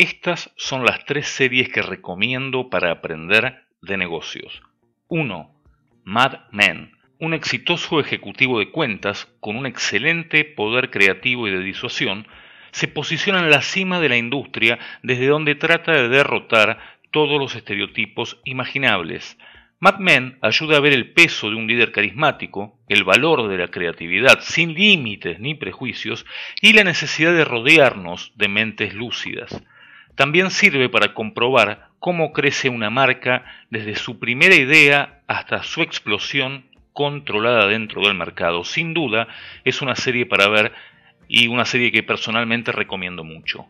Estas son las 3 series que recomiendo para aprender de negocios. 1. Mad Men. Un exitoso ejecutivo de cuentas con un excelente poder creativo y de disuasión se posiciona en la cima de la industria desde donde trata de derrotar todos los estereotipos imaginables. Mad Men ayuda a ver el peso de un líder carismático, el valor de la creatividad sin límites ni prejuicios y la necesidad de rodearnos de mentes lúcidas. También sirve para comprobar cómo crece una marca desde su primera idea hasta su explosión controlada dentro del mercado. Sin duda, es una serie para ver y una serie que personalmente recomiendo mucho.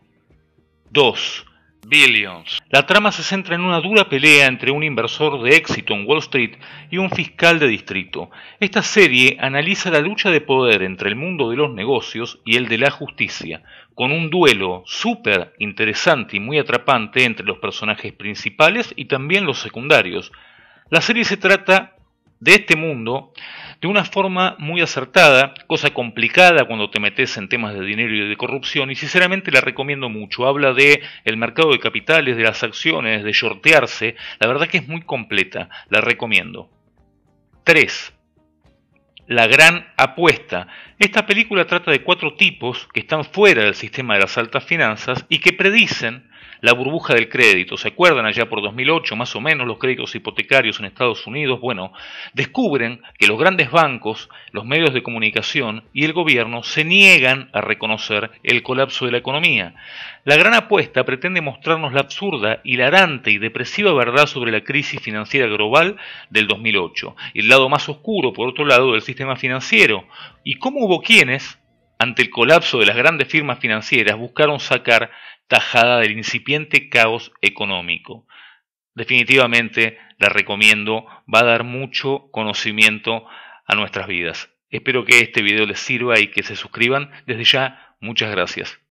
2. Billions. La trama se centra en una dura pelea entre un inversor de éxito en Wall Street y un fiscal de distrito. Esta serie analiza la lucha de poder entre el mundo de los negocios y el de la justicia, con un duelo súper interesante y muy atrapante entre los personajes principales y también los secundarios. La serie se trata de este mundo de una forma muy acertada, cosa complicada cuando te metes en temas de dinero y de corrupción, y sinceramente la recomiendo mucho. Habla de el mercado de capitales, de las acciones, de shortearse. La verdad que es muy completa, la recomiendo. 3. La gran apuesta. Esta película trata de 4 tipos que están fuera del sistema de las altas finanzas y que predicen la burbuja del crédito. ¿Se acuerdan? Allá por 2008, más o menos, los créditos hipotecarios en Estados Unidos. Bueno, descubren que los grandes bancos, los medios de comunicación y el gobierno se niegan a reconocer el colapso de la economía. La gran apuesta pretende mostrarnos la absurda, hilarante y depresiva verdad sobre la crisis financiera global del 2008. El lado más oscuro, por otro lado, del sistema financiero. Y cómo hubo quienes, ante el colapso de las grandes firmas financieras, buscaron sacar tajada del incipiente caos económico. Definitivamente la recomiendo, va a dar mucho conocimiento a nuestras vidas. Espero que este video les sirva y que se suscriban. Desde ya, muchas gracias.